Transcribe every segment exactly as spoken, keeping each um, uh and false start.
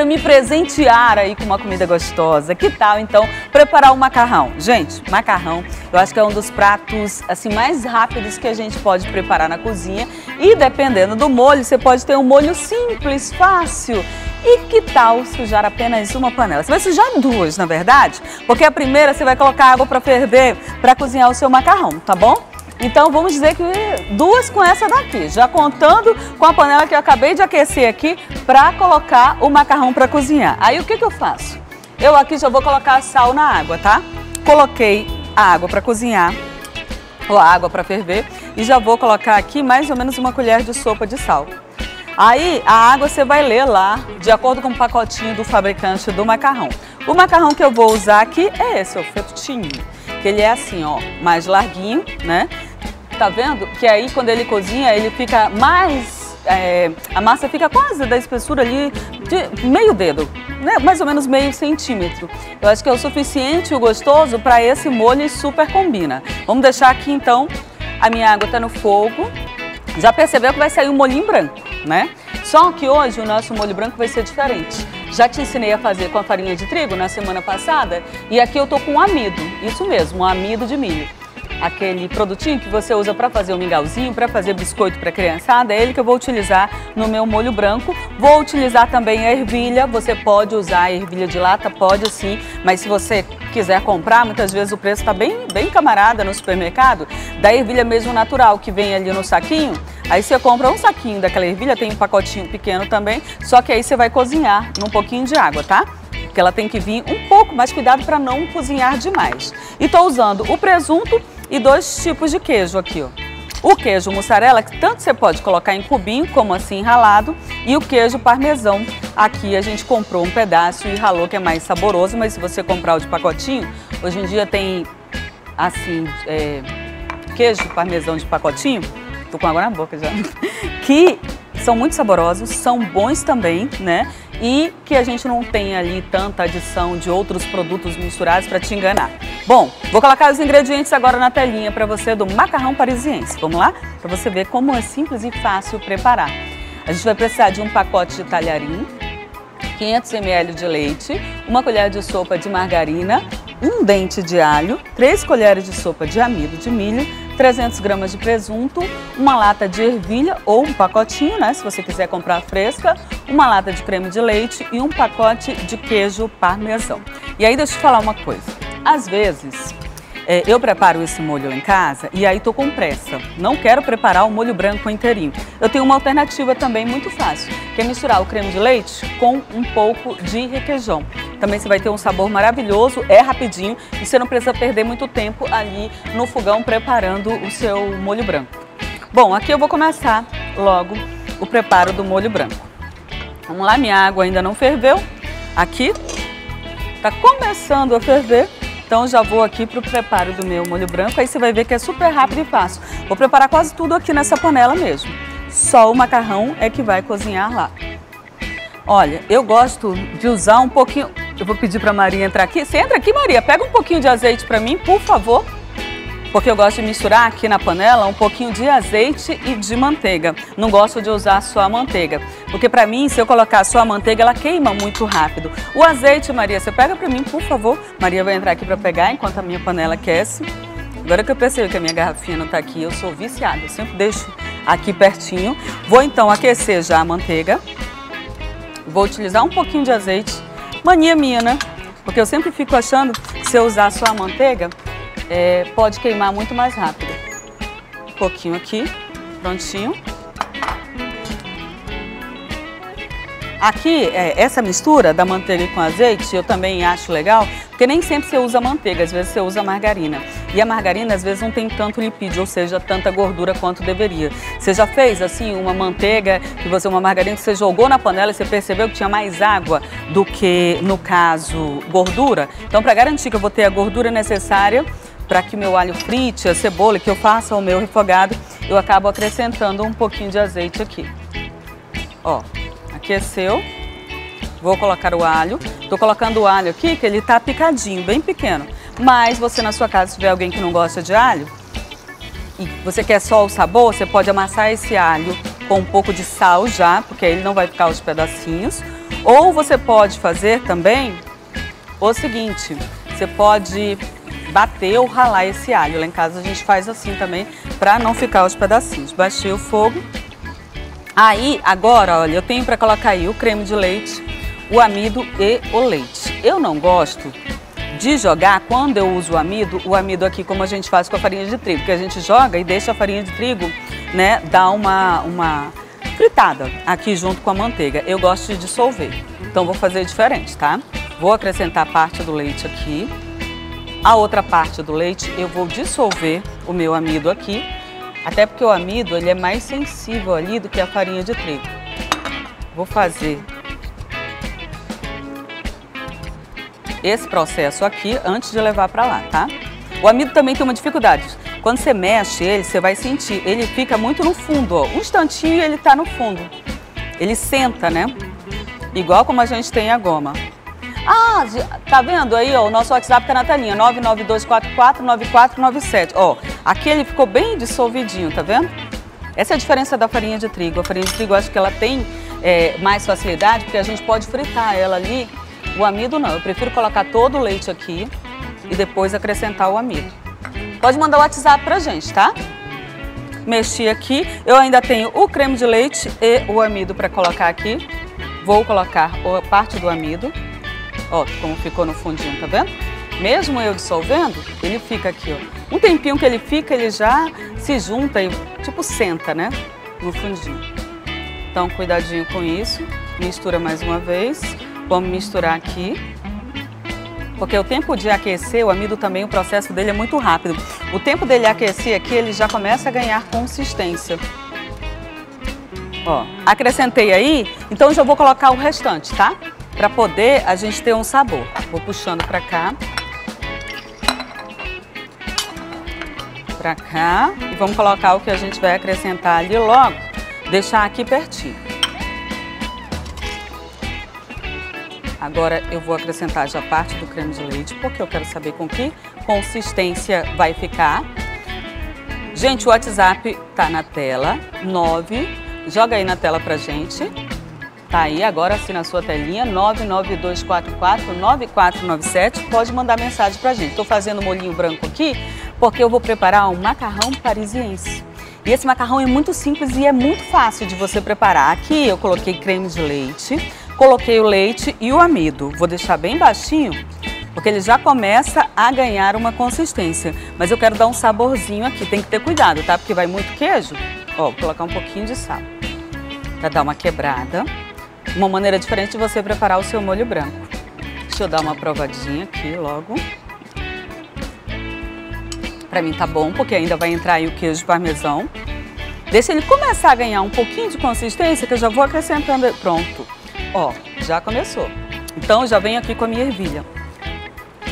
quero me presentear aí com uma comida gostosa. Que tal, então, preparar o macarrão? Gente, macarrão, eu acho que é um dos pratos assim mais rápidos que a gente pode preparar na cozinha. E dependendo do molho, você pode ter um molho simples, fácil. E que tal sujar apenas uma panela? Você vai sujar duas, na verdade, porque a primeira você vai colocar água para ferver, para cozinhar o seu macarrão, tá bom? Então vamos dizer que duas com essa daqui, já contando com a panela que eu acabei de aquecer aqui para colocar o macarrão para cozinhar. Aí o que que eu faço? Eu aqui já vou colocar sal na água, tá? Coloquei a água para cozinhar, ou a água para ferver, e já vou colocar aqui mais ou menos uma colher de sopa de sal. Aí a água você vai ler lá, de acordo com o pacotinho do fabricante do macarrão. O macarrão que eu vou usar aqui é esse, o fettuccine, que ele é assim, ó, mais larguinho, né? Tá vendo? Que aí quando ele cozinha, ele fica mais, é, a massa fica quase da espessura ali de meio dedo, né? Mais ou menos meio centímetro. Eu acho que é o suficiente e o gostoso para esse molho e super combina. Vamos deixar aqui então, a minha água tá no fogo. Já percebeu que vai sair um molhinho branco, né? Só que hoje o nosso molho branco vai ser diferente. Já te ensinei a fazer com a farinha de trigo na semana passada e aqui eu tô com um amido, isso mesmo, um amido de milho. Aquele produtinho que você usa para fazer um mingauzinho, para fazer biscoito para criançada, é ele que eu vou utilizar no meu molho branco. Vou utilizar também a ervilha, você pode usar a ervilha de lata, pode sim, mas se você quiser comprar, muitas vezes o preço está bem, bem camarada no supermercado, da ervilha mesmo natural que vem ali no saquinho. Aí você compra um saquinho daquela ervilha, tem um pacotinho pequeno também, só que aí você vai cozinhar num pouquinho de água, tá? Porque ela tem que vir um pouco, mas cuidado para não cozinhar demais. E tô usando o presunto e dois tipos de queijo aqui, ó. O queijo mussarela, que tanto você pode colocar em cubinho, como assim ralado, e o queijo parmesão. Aqui a gente comprou um pedaço e ralou, que é mais saboroso, mas se você comprar o de pacotinho, hoje em dia tem, assim, é, queijo parmesão de pacotinho, tô com água na boca já, que são muito saborosos, são bons também, né? E que a gente não tem ali tanta adição de outros produtos misturados para te enganar. Bom, vou colocar os ingredientes agora na telinha para você do macarrão parisiense. Vamos lá? Para você ver como é simples e fácil preparar. A gente vai precisar de um pacote de talharim, quinhentos mililitros de leite, uma colher de sopa de margarina, um dente de alho, três colheres de sopa de amido de milho, trezentas gramas de presunto, uma lata de ervilha ou um pacotinho, né, se você quiser comprar fresca, uma lata de creme de leite e um pacote de queijo parmesão. E aí deixa eu te falar uma coisa, às vezes é, eu preparo esse molho em casa e aí tô com pressa, não quero preparar o molho branco inteirinho. Eu tenho uma alternativa também muito fácil, que é misturar o creme de leite com um pouco de requeijão. Também você vai ter um sabor maravilhoso, é rapidinho e você não precisa perder muito tempo ali no fogão preparando o seu molho branco. Bom, aqui eu vou começar logo o preparo do molho branco. Vamos lá, minha água ainda não ferveu. Aqui tá começando a ferver, então já vou aqui para o preparo do meu molho branco. Aí você vai ver que é super rápido e fácil. Vou preparar quase tudo aqui nessa panela mesmo. Só o macarrão é que vai cozinhar lá. Olha, eu gosto de usar um pouquinho... Eu vou pedir para a Maria entrar aqui. Você entra aqui, Maria. Pega um pouquinho de azeite para mim, por favor. Porque eu gosto de misturar aqui na panela um pouquinho de azeite e de manteiga. Não gosto de usar só a manteiga. Porque para mim, se eu colocar só a manteiga, ela queima muito rápido. O azeite, Maria, você pega para mim, por favor. Maria vai entrar aqui para pegar enquanto a minha panela aquece. Agora que eu percebi que a minha garrafinha não está aqui, eu sou viciada. Eu sempre deixo aqui pertinho. Vou então aquecer já a manteiga. Vou utilizar um pouquinho de azeite. Mania minha, né? Porque eu sempre fico achando que se eu usar só a manteiga, é, pode queimar muito mais rápido. Um pouquinho aqui, prontinho. Aqui, é, essa mistura da manteiga com azeite, eu também acho legal, porque nem sempre você usa manteiga, às vezes você usa margarina. E a margarina, às vezes, não tem tanto lipídio, ou seja, tanta gordura quanto deveria. Você já fez, assim, uma manteiga, que você, uma margarina que você jogou na panela e você percebeu que tinha mais água do que, no caso, gordura? Então, para garantir que eu vou ter a gordura necessária para que meu alho frite, a cebola, que eu faça o meu refogado, eu acabo acrescentando um pouquinho de azeite aqui. Ó. Aqueceu, vou colocar o alho. Tô colocando o alho aqui que ele tá picadinho, bem pequeno. Mas você na sua casa, se tiver alguém que não gosta de alho e você quer só o sabor, você pode amassar esse alho com um pouco de sal já, porque ele não vai ficar os pedacinhos. Ou você pode fazer também o seguinte, você pode bater ou ralar esse alho. Lá em casa a gente faz assim também, para não ficar os pedacinhos. Baixei o fogo. Aí, agora, olha, eu tenho para colocar aí o creme de leite, o amido e o leite. Eu não gosto de jogar, quando eu uso o amido, o amido aqui como a gente faz com a farinha de trigo, que a gente joga e deixa a farinha de trigo, né, dar uma, uma fritada aqui junto com a manteiga. Eu gosto de dissolver, então vou fazer diferente, tá? Vou acrescentar parte do leite aqui. A outra parte do leite eu vou dissolver o meu amido aqui, até porque o amido ele é mais sensível ali do que a farinha de trigo. Vou fazer esse processo aqui antes de levar para lá, tá? O amido também tem uma dificuldade. Quando você mexe ele, você vai sentir, ele fica muito no fundo, ó. Um instantinho ele tá no fundo. Ele senta, né? Igual como a gente tem a goma. Ah, tá vendo aí, ó, o nosso WhatsApp tá na telinha, nove nove dois quatro quatro nove quatro nove sete. Ó, aqui ele ficou bem dissolvidinho, tá vendo? Essa é a diferença da farinha de trigo. A farinha de trigo eu acho que ela tem é, mais facilidade, porque a gente pode fritar ela ali. O amido não, eu prefiro colocar todo o leite aqui e depois acrescentar o amido. Pode mandar o WhatsApp pra gente, tá? Mexi aqui, eu ainda tenho o creme de leite e o amido pra colocar aqui. Vou colocar a parte do amido. Ó, como ficou no fundinho, tá vendo? Mesmo eu dissolvendo, ele fica aqui, ó. Um tempinho que ele fica, ele já se junta e tipo senta, né? No fundinho. Então, cuidadinho com isso. Mistura mais uma vez. Vamos misturar aqui. Porque o tempo de aquecer, o amido também, o processo dele é muito rápido. O tempo dele aquecer aqui, ele já começa a ganhar consistência. Ó, acrescentei aí, então já vou colocar o restante, tá? Para poder a gente ter um sabor. Vou puxando para cá. Para cá. E vamos colocar o que a gente vai acrescentar ali logo. Deixar aqui pertinho. Agora eu vou acrescentar já parte do creme de leite, porque eu quero saber com que consistência vai ficar. Gente, o WhatsApp tá na tela. nove. Joga aí na tela pra gente. Tá aí, agora assina a sua telinha, nove nove dois quatro quatro nove quatro nove sete, pode mandar mensagem pra gente. Tô fazendo molhinho branco aqui, porque eu vou preparar um macarrão parisiense. E esse macarrão é muito simples e é muito fácil de você preparar. Aqui eu coloquei creme de leite, coloquei o leite e o amido. Vou deixar bem baixinho, porque ele já começa a ganhar uma consistência. Mas eu quero dar um saborzinho aqui, tem que ter cuidado, tá? Porque vai muito queijo. Ó, vou colocar um pouquinho de sal, pra dar uma quebrada. Uma maneira diferente de você preparar o seu molho branco. Deixa eu dar uma provadinha aqui logo. Pra mim tá bom, porque ainda vai entrar aí o queijo parmesão. Deixa ele começar a ganhar um pouquinho de consistência, que eu já vou acrescentando. Pronto. Ó, já começou. Então já venho aqui com a minha ervilha.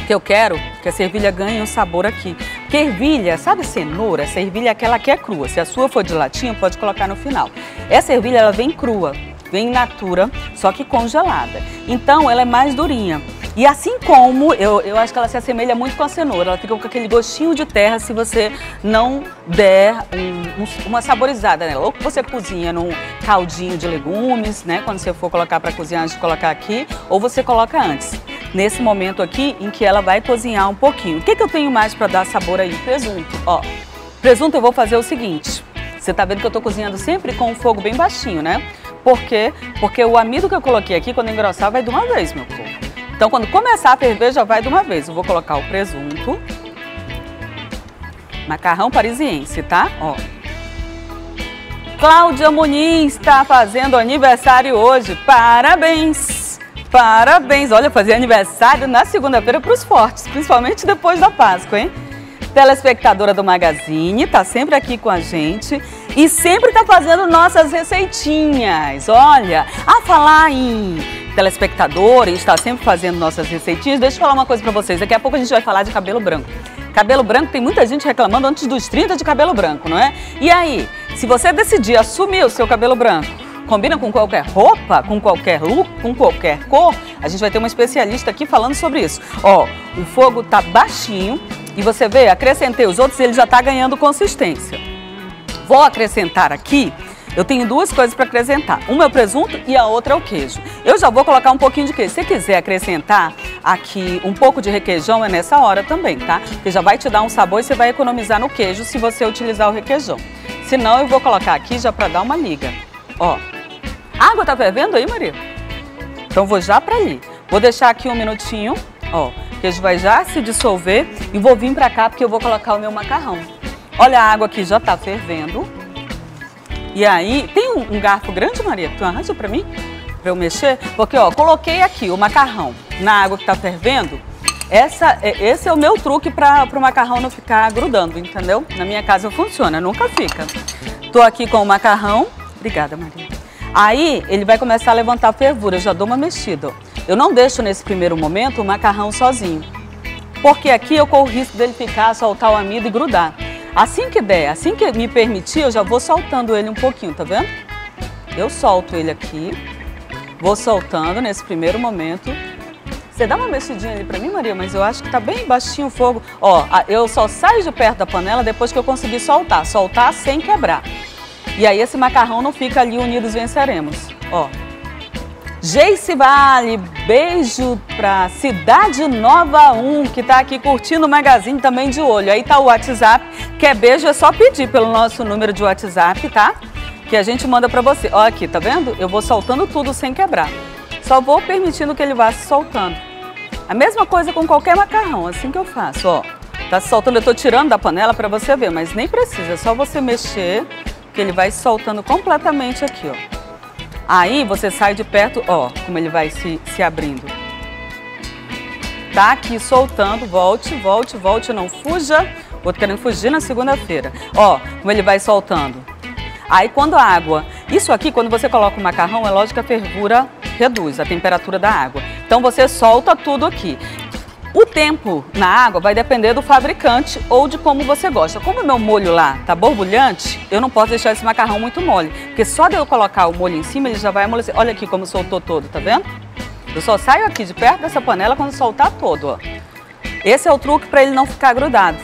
Que eu quero que essa ervilha ganhe um sabor aqui. Porque ervilha, sabe cenoura? Essa ervilha é aquela que é crua. Se a sua for de latinha, pode colocar no final. Essa ervilha, ela vem crua. Vem in natura, só que congelada. Então ela é mais durinha. E assim como, eu, eu acho que ela se assemelha muito com a cenoura. Ela fica com aquele gostinho de terra se você não der um, um, uma saborizada nela. Ou que você cozinha num caldinho de legumes, né? Quando você for colocar para cozinhar antes de colocar aqui. Ou você coloca antes. Nesse momento aqui em que ela vai cozinhar um pouquinho. O que, que eu tenho mais para dar sabor aí? Presunto. Ó, presunto eu vou fazer o seguinte. Você tá vendo que eu tô cozinhando sempre com o fogo bem baixinho, né? Por quê? Porque o amido que eu coloquei aqui, quando engrossar, vai de uma vez, meu povo. Então, quando começar a ferver, já vai de uma vez. Eu vou colocar o presunto. Macarrão parisiense, tá? Ó. Cláudia Muniz está fazendo aniversário hoje. Parabéns! Parabéns! Olha, fazer aniversário na segunda-feira para os fortes, principalmente depois da Páscoa, hein? Telespectadora do Magazine, tá sempre aqui com a gente e sempre tá fazendo nossas receitinhas. Olha, a falar em telespectadora, está sempre fazendo nossas receitinhas. Deixa eu falar uma coisa pra vocês, daqui a pouco a gente vai falar de cabelo branco. Cabelo branco, tem muita gente reclamando antes dos trinta de cabelo branco, não é? E aí, se você decidir assumir o seu cabelo branco, combina com qualquer roupa, com qualquer look, com qualquer cor, a gente vai ter uma especialista aqui falando sobre isso. Ó, o fogo tá baixinho. E você vê, acrescentei os outros e ele já está ganhando consistência. Vou acrescentar aqui, Eu tenho duas coisas para acrescentar. Uma é o presunto e a outra é o queijo. Eu já vou colocar um pouquinho de queijo. Se quiser acrescentar aqui um pouco de requeijão, é nessa hora também, tá? Porque já vai te dar um sabor e você vai economizar no queijo se você utilizar o requeijão. Se não, eu vou colocar aqui já para dar uma liga. Ó, a água tá fervendo aí, Maria? Então vou já para ali. Vou deixar aqui um minutinho, ó. O queijo vai já se dissolver e vou vir para cá porque eu vou colocar o meu macarrão. Olha, a água aqui já tá fervendo. E aí, tem um, um garfo grande, Maria? Tu arranja pra mim? Pra eu mexer? Porque, ó, coloquei aqui o macarrão na água que tá fervendo. Essa, esse é o meu truque pra, pro macarrão não ficar grudando, entendeu? Na minha casa funciona, nunca fica. Tô aqui com o macarrão. Obrigada, Maria. Aí, ele vai começar a levantar a fervura. Eu já dou uma mexida, ó. Eu não deixo nesse primeiro momento o macarrão sozinho. Porque aqui eu corro o risco dele ficar, soltar o amido e grudar. Assim que der, assim que me permitir, eu já vou soltando ele um pouquinho, tá vendo? Eu solto ele aqui, vou soltando nesse primeiro momento. Você dá uma mexidinha ali pra mim, Maria, mas eu acho que tá bem baixinho o fogo. Ó, eu só saio de perto da panela depois que eu conseguir soltar, soltar sem quebrar. E aí esse macarrão não fica ali unidos venceremos, ó. Geice Vale, beijo pra Cidade Nova um, que tá aqui curtindo o Magazine também de olho. Aí tá o WhatsApp, quer beijo é só pedir pelo nosso número de WhatsApp, tá? Que a gente manda pra você. Ó aqui, tá vendo? Eu vou soltando tudo sem quebrar. Só vou permitindo que ele vá se soltando. A mesma coisa com qualquer macarrão, assim que eu faço, ó. Tá se soltando, eu tô tirando da panela pra você ver, mas nem precisa, é só você mexer, que ele vai se soltando completamente aqui, ó. Aí você sai de perto, ó, como ele vai se, se abrindo. Tá aqui soltando, volte, volte, volte, não fuja. Vou querendo fugir na segunda-feira. Ó, como ele vai soltando. Aí quando a água... Isso aqui, quando você coloca o macarrão, é lógico que a fervura reduz a temperatura da água. Então você solta tudo aqui. O tempo na água vai depender do fabricante ou de como você gosta. Como o meu molho lá tá borbulhante, eu não posso deixar esse macarrão muito mole. Porque só de eu colocar o molho em cima, ele já vai amolecer. Olha aqui como soltou todo, tá vendo? Eu só saio aqui de perto dessa panela quando soltar todo, ó. Esse é o truque para ele não ficar grudado.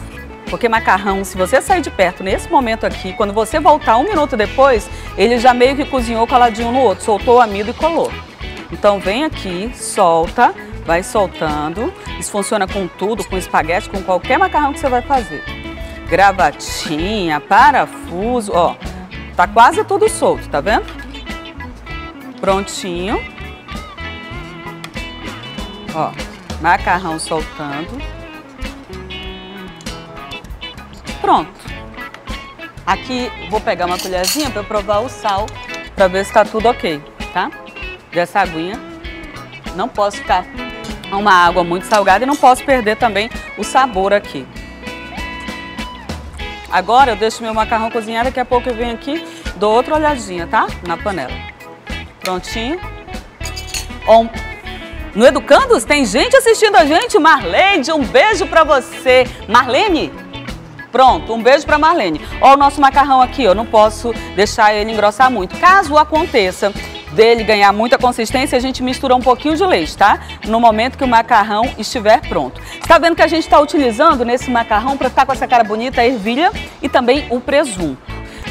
Porque macarrão, se você sair de perto nesse momento aqui, quando você voltar um minuto depois, ele já meio que cozinhou coladinho no outro, soltou o amido e colou. Então vem aqui, solta... Vai soltando. Isso funciona com tudo, com espaguete, com qualquer macarrão que você vai fazer. Gravatinha, parafuso, ó. Tá quase tudo solto, tá vendo? Prontinho. Ó, macarrão soltando. Pronto. Aqui vou pegar uma colherzinha pra eu provar o sal, pra ver se tá tudo ok, tá? Dessa aguinha. Não posso ficar... uma água muito salgada e não posso perder também o sabor aqui. Agora eu deixo meu macarrão cozinhar, daqui a pouco eu venho aqui, dou outra olhadinha, tá? Na panela. Prontinho. On. No Educandos tem gente assistindo a gente. Marlene, um beijo pra você. Marlene? Pronto, um beijo pra Marlene. Ó o nosso macarrão aqui, eu não posso deixar ele engrossar muito. Caso aconteça... dele ganhar muita consistência, a gente mistura um pouquinho de leite, tá? No momento que o macarrão estiver pronto. Tá vendo que a gente tá utilizando nesse macarrão para ficar com essa cara bonita a ervilha e também o presunto.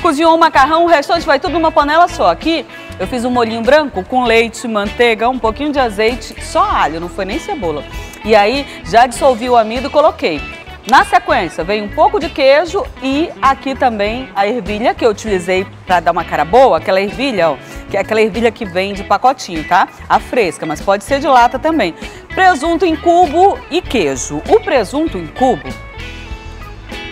Cozinhou o macarrão, o restante vai tudo numa panela só. Aqui eu fiz um molhinho branco com leite, manteiga, um pouquinho de azeite, só alho, não foi nem cebola. E aí já dissolvi o amido e coloquei. Na sequência, vem um pouco de queijo e aqui também a ervilha que eu utilizei para dar uma cara boa, aquela ervilha, ó, que é aquela ervilha que vem de pacotinho, tá? A fresca, mas pode ser de lata também. Presunto em cubo e queijo. O presunto em cubo,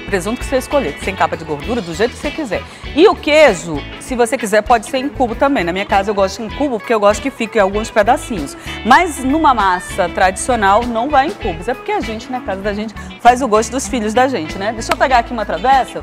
presunto que você escolher, sem capa de gordura, do jeito que você quiser. E o queijo, se você quiser, pode ser em cubo também. Na minha casa eu gosto em cubo porque eu gosto que fique alguns pedacinhos. Mas numa massa tradicional não vai em cubos. É porque a gente, na casa da gente, faz o gosto dos filhos da gente, né? Deixa eu pegar aqui uma travessa.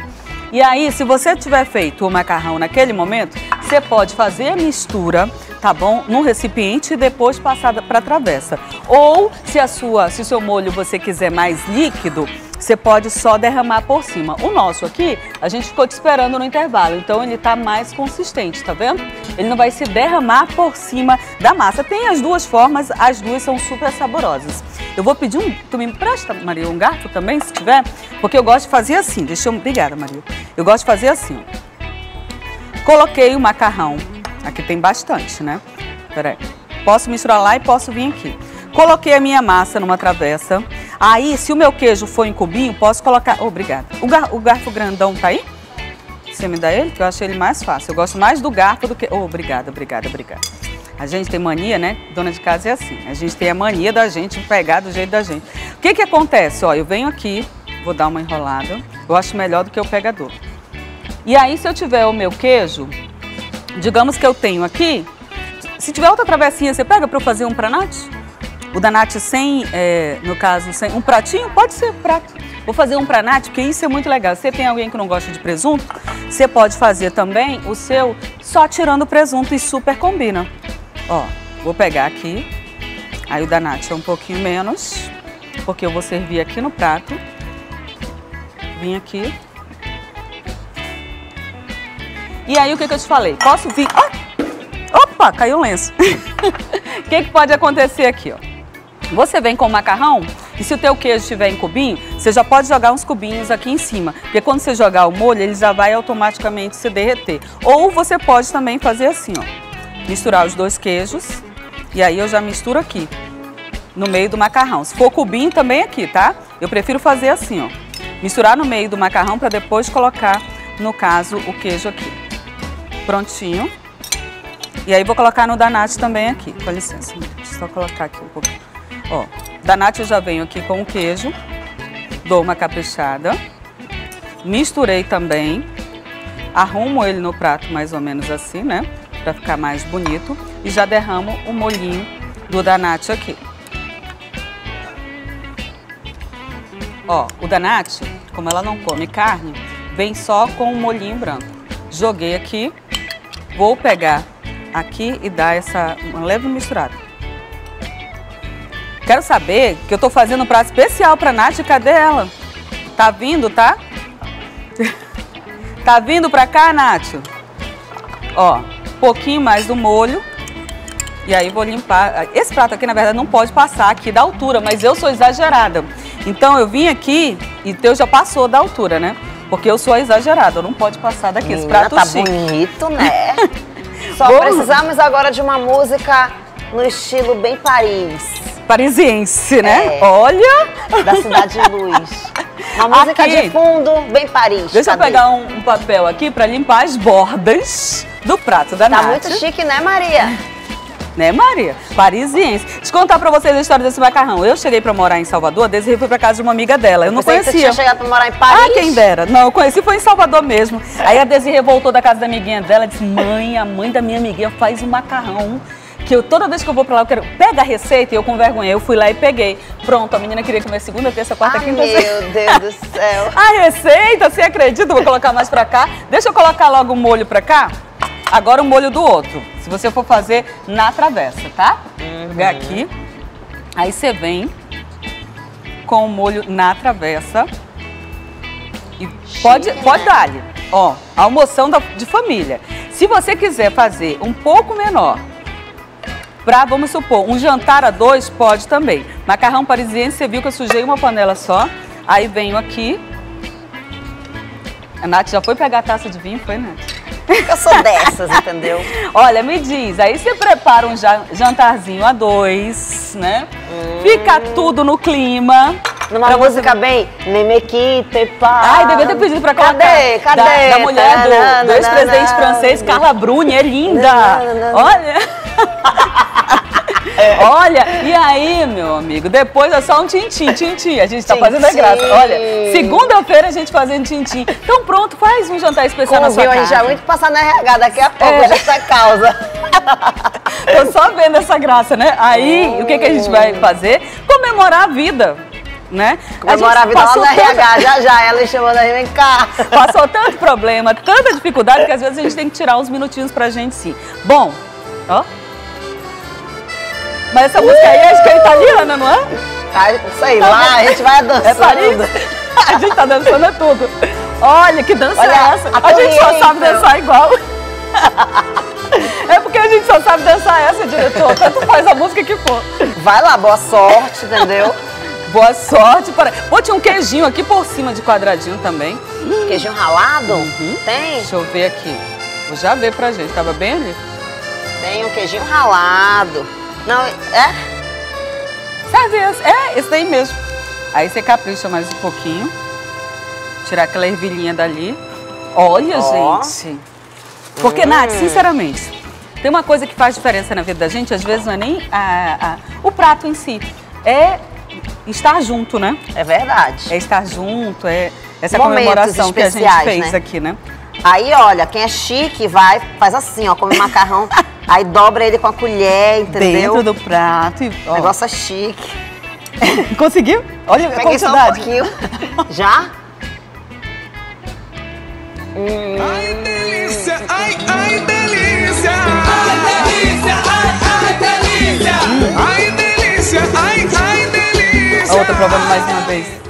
E aí, se você tiver feito o macarrão naquele momento, você pode fazer a mistura, tá bom? Num recipiente e depois passar para a travessa. Ou, se a sua, se o seu molho você quiser mais líquido, você pode só derramar por cima. O nosso aqui, a gente ficou te esperando no intervalo, então ele tá mais consistente, tá vendo? Ele não vai se derramar por cima da massa. Tem as duas formas, as duas são super saborosas. Eu vou pedir um... Tu me empresta, Maria, um garfo também, se tiver? Porque eu gosto de fazer assim, deixa eu... Obrigada, Maria. Eu gosto de fazer assim, ó. Coloquei o macarrão. Aqui tem bastante, né? Peraí. Posso misturar lá e posso vir aqui. Coloquei a minha massa numa travessa. Aí, se o meu queijo for em cubinho, posso colocar... Obrigada. O, gar... o garfo grandão tá aí? Você me dá ele? Que eu achei ele mais fácil. Eu gosto mais do garfo do que... Oh, obrigada, obrigada, obrigada. A gente tem mania, né? Dona de casa é assim. A gente tem a mania da gente pegar do jeito da gente. O que que acontece? Ó, eu venho aqui, vou dar uma enrolada. Eu acho melhor do que o pegador. E aí, se eu tiver o meu queijo, digamos que eu tenho aqui... Se tiver outra travessinha, você pega para eu fazer um pranate? O danate sem, é, no caso, sem um pratinho, pode ser prato. Vou fazer um pranate, porque isso é muito legal. Se você tem alguém que não gosta de presunto, você pode fazer também o seu só tirando o presunto e super combina. Ó, vou pegar aqui, aí o danate é um pouquinho menos, porque eu vou servir aqui no prato. Vim aqui. E aí o que, que eu te falei? Posso vir... Oh! Opa, caiu o lenço. O que, que pode acontecer aqui, ó? Você vem com o macarrão e se o teu queijo estiver em cubinho, você já pode jogar uns cubinhos aqui em cima. Porque quando você jogar o molho, ele já vai automaticamente se derreter. Ou você pode também fazer assim, ó. Misturar os dois queijos e aí eu já misturo aqui, no meio do macarrão. Se for cubinho, também aqui, tá? Eu prefiro fazer assim, ó. Misturar no meio do macarrão para depois colocar, no caso, o queijo aqui. Prontinho. E aí vou colocar no danate também aqui. Com licença, deixa eu só colocar aqui um pouquinho. Ó, danate eu já venho aqui com o queijo, dou uma caprichada, misturei também, arrumo ele no prato mais ou menos assim, né? Pra ficar mais bonito e já derramo o molhinho do danate aqui. Ó, o danate, como ela não come carne, vem só com o molhinho branco. Joguei aqui, vou pegar aqui e dar essa uma leve misturada. Quero saber que eu tô fazendo um prato especial pra Nath, cadê ela? Tá vindo, tá? Tá vindo pra cá, Nath? Ó, pouquinho mais do molho. E aí vou limpar. Esse prato aqui, na verdade, não pode passar aqui da altura, mas eu sou exagerada. Então eu vim aqui e teu já passou da altura, né? Porque eu sou exagerada, eu não pode passar daqui. Esse prato tá chique. Bonito, né? Só Vamos. precisamos agora de uma música no estilo bem Paris. Parisiense, né? É, Olha! Da Cidade de Luz. Uma música aqui, de fundo, bem Paris. Deixa cadê? eu pegar um, um papel aqui pra limpar as bordas do prato da Nath. Tá muito chique, né, Maria? Né, Maria? Parisiense. Deixa eu contar pra vocês a história desse macarrão. Eu cheguei pra morar em Salvador, a Desirê foi pra casa de uma amiga dela. Eu não Pensei conhecia. Que você tinha chegado pra morar em Paris? Ah, quem dera. Não, eu conheci, foi em Salvador mesmo. Aí a Desirê voltou da casa da amiguinha dela e disse, mãe, a mãe da minha amiguinha faz um macarrão. Que eu, toda vez que eu vou pra lá, eu quero... Pega a receita e eu com vergonha. Eu fui lá e peguei. Pronto, a menina queria comer segunda, terça, quarta, ah, quinta... meu se... Deus do céu! A receita, você acredita? Vou colocar mais pra cá. Deixa eu colocar logo o molho pra cá. Agora o molho do outro. Se você for fazer na travessa, tá? Uhum. Vem aqui. Aí você vem com o molho na travessa. E Chique, pode, né? pode dar-lhe. Ó, a almoção da, de família. Se você quiser fazer um pouco menor... Pra, vamos supor, um jantar a dois pode também. Macarrão parisiense, você viu que eu sujei uma panela só. Aí venho aqui. A Nath já foi pegar a taça de vinho, foi, Nath? Eu sou dessas, entendeu? Olha, me diz, aí você prepara um jantarzinho a dois, né? Hum. Fica tudo no clima. Numa pra música você... bem... Ai, devia ter pedido pra colocar. Cadê? Cadê? Da, da mulher do, do ex-presidente francês, Carla Bruni, é linda. Olha... É. Olha, e aí, meu amigo, depois é só um tintim, tintim. A gente tá fazendo a graça. Olha, segunda-feira a gente fazendo tintim. Então pronto, faz um jantar especial Como na sua viu, casa. Como viu, a gente já vai passar na R H daqui a pouco, é. dessa causa. Tô só vendo essa graça, né? Aí, hum. o que, que a gente vai fazer? Comemorar a vida. Né? Comemora a, a vida lá da R H, já já, ela chamou da gente, vem cá. Passou tanto problema, tanta dificuldade, que às vezes a gente tem que tirar uns minutinhos pra gente sim. Bom, ó. Mas essa música aí acho que é italiana, não é? Sei lá, a gente vai dançando. É Paris? A gente tá dançando é tudo. Olha, que dança Olha, é essa? A, a gente só sabe dançar igual. É porque a gente só sabe dançar essa, diretor. Tanto faz a música que for. Vai lá, boa sorte, entendeu? Boa sorte. Para... Pô, tinha um queijinho aqui por cima de quadradinho também. Queijinho ralado? Uhum. Tem? Deixa eu ver aqui. Já vê pra gente, tava bem ali. Tem um queijinho ralado. Não, é? Serviço, é, esse daí mesmo. Aí você capricha mais um pouquinho. Tirar aquela ervilhinha dali. Olha, oh. gente. Porque, hum. Nath, sinceramente, tem uma coisa que faz diferença na vida da gente, às vezes não é nem a, a, o prato em si. É estar junto, né? É verdade. É estar junto, é essa momentos comemoração que a gente fez, né? Aqui, né? Aí, olha, quem é chique vai, faz assim, ó, come macarrão, aí dobra ele com a colher, entendeu? Dentro do prato. E, ó. Negócio é chique. Conseguiu? Olha a quantidade. Peguei só um pouquinho. Já? Hum. Ai, delícia! Ai, ai, delícia! Ai, delícia! Ai, ai, delícia! Ai, delícia! Ai, ai, delícia! Ó, tô provando mais uma vez.